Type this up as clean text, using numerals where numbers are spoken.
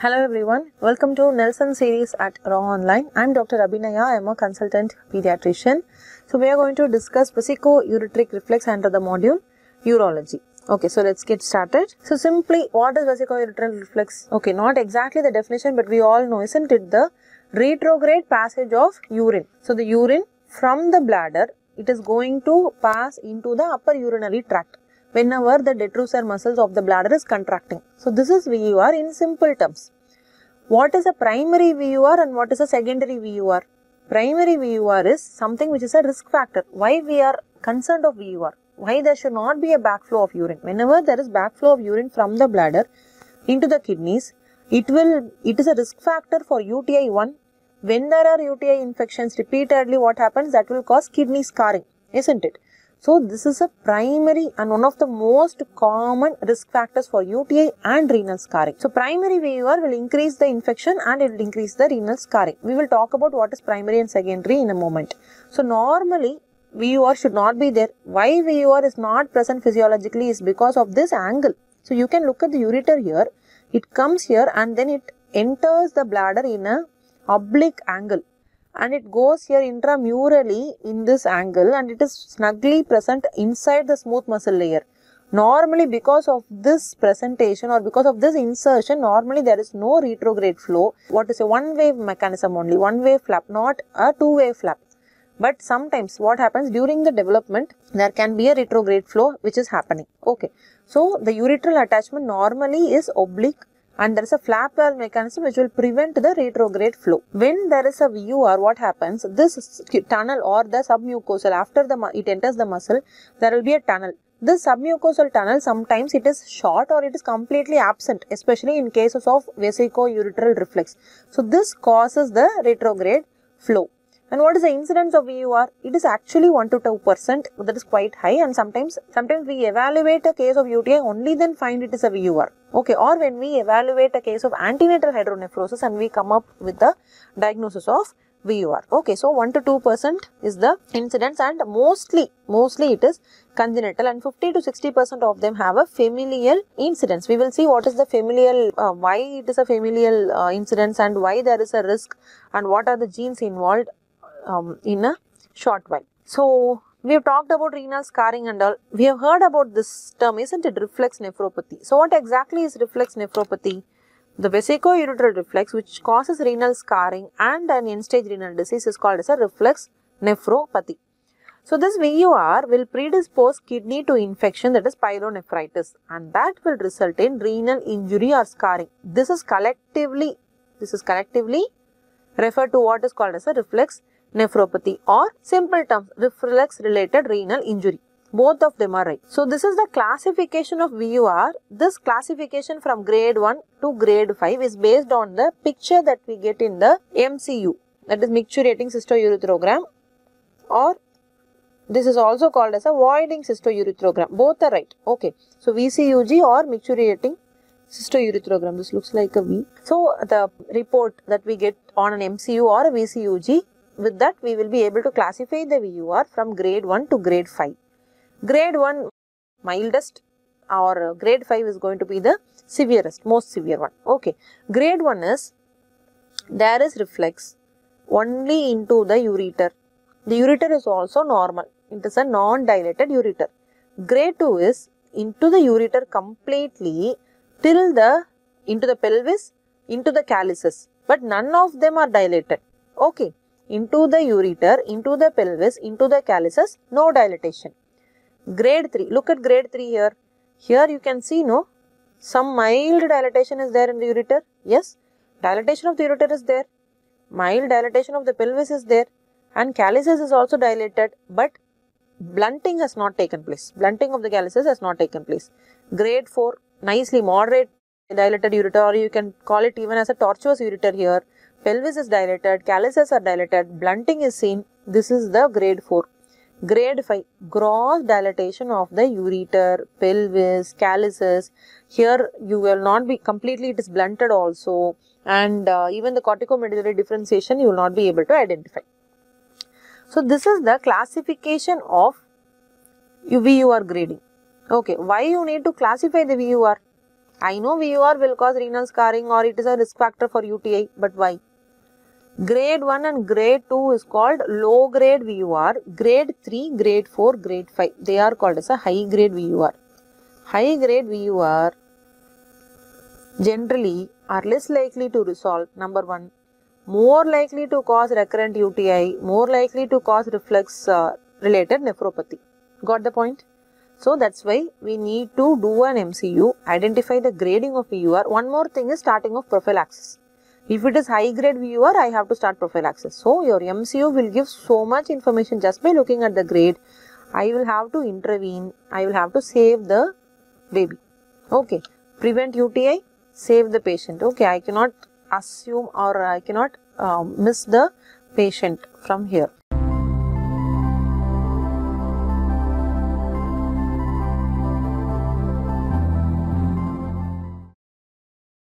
Hello everyone, welcome to Nelson series at RAW Online. I am Dr. Abhinaya, I am a consultant pediatrician. So we are going to discuss vesicoureteral reflux under the module urology. Okay, so let's get started. So simply what is vesicoureteral reflux? Okay, not exactly the definition, but we all know, isn't it, the retrograde passage of urine. So the urine from the bladder, it is going to pass into the upper urinary tract whenever the detrusor muscles of the bladder is contracting. So this is VUR in simple terms. What is a primary VUR and what is a secondary VUR? Primary VUR is something which is a risk factor. Why we are concerned of VUR? Why there should not be a backflow of urine? Whenever there is backflow of urine from the bladder into the kidneys, it is a risk factor for UTI 1. When there are UTI infections repeatedly, what happens? That will cause kidney scarring, isn't it? So this is a primary and one of the most common risk factors for UTI and renal scarring. So primary VUR will increase the infection and it will increase the renal scarring. We will talk about what is primary and secondary in a moment. So normally VUR should not be there. Why VUR is not present physiologically is because of this angle. So you can look at the ureter here. It comes here and then it enters the bladder in an oblique angle. And it goes here intramurally in this angle and it is snugly present inside the smooth muscle layer. Normally because of this presentation or because of this insertion, normally there is no retrograde flow. What is a one-way mechanism only, one-way flap, not a two-way flap. But sometimes what happens during the development, there can be a retrograde flow which is happening. Okay, so the ureteral attachment normally is oblique. And there is a flap valve mechanism which will prevent the retrograde flow. When there is a VUR, what happens? This tunnel or the submucosal, after it enters the muscle, there will be a tunnel. This submucosal tunnel, sometimes it is short or it is completely absent, especially in cases of vesicoureteral reflux. So this causes the retrograde flow. And what is the incidence of VUR? It is actually 1 to 2%, that is quite high, and sometimes we evaluate a case of UTI only then find it is a VUR. Okay, or when we evaluate a case of antenatal hydronephrosis and we come up with the diagnosis of VUR. Okay, so 1 to 2% is the incidence, and mostly it is congenital, and 50 to 60% of them have a familial incidence. We will see what is the familial, why it is a familial incidence and why there is a risk and what are the genes involved in a short while. So we have talked about renal scarring and all. We have heard about this term, isn't it? Reflex nephropathy. So what exactly is reflex nephropathy? The vesicoureteral reflux, which causes renal scarring and an end-stage renal disease, is called as a reflex nephropathy. So this VUR will predispose kidney to infection, that is pyronephritis, and that will result in renal injury or scarring. This is collectively referred to what is called as a reflex nephropathy, or simple terms, reflex related renal injury. Both of them are right. So this is the classification of VUR. This classification from grade 1 to grade 5 is based on the picture that we get in the MCU, that is micturating cystourethrogram, or this is also called as a voiding cystourethrogram. Both are right. Okay, so VCUG or micturating cystourethrogram. This looks like a V. So the report that we get on an MCU or a VCUG, with that we will be able to classify the VUR from grade 1 to grade 5. Grade 1 mildest, or grade 5 is going to be the severest, most severe one. Okay, grade 1 is there is reflex only into the ureter. The ureter is also normal. It is a non-dilated ureter. Grade 2 is into the ureter completely till into the pelvis, into the calices, but none of them are dilated. Okay. Into the ureter, into the pelvis, into the calices, no dilatation. Grade 3, look at grade 3 here. Here you can see, no, some mild dilatation is there in the ureter. Yes, dilatation of the ureter is there. Mild dilatation of the pelvis is there. And calices is also dilated, but blunting has not taken place. Blunting of the calices has not taken place. Grade 4, nicely moderate dilated ureter, or you can call it even as a tortuous ureter here. Pelvis is dilated, calices are dilated, blunting is seen. This is the grade 4. Grade 5, gross dilatation of the ureter, pelvis, calices. Here you will not be completely, it is blunted also, and even the corticomedullary differentiation you will not be able to identify. So this is the classification of VUR grading. Okay, why you need to classify the VUR? I know VOR will cause renal scarring or it is a risk factor for UTI, but why? Grade 1 and grade 2 is called low grade VUR, grade 3, grade 4, grade 5, they are called as a high grade VUR. High grade VUR generally are less likely to resolve, number 1, more likely to cause recurrent UTI, more likely to cause reflex related nephropathy. Got the point? So that's why we need to do an MCU, identify the grading of VUR. One more thing is starting of prophylaxis. If it is high grade VUR, I have to start prophylaxis. So your MCU will give so much information just by looking at the grade. I will have to intervene. I will have to save the baby. Okay. Prevent UTI, save the patient. Okay. I cannot assume or I cannot miss the patient from here.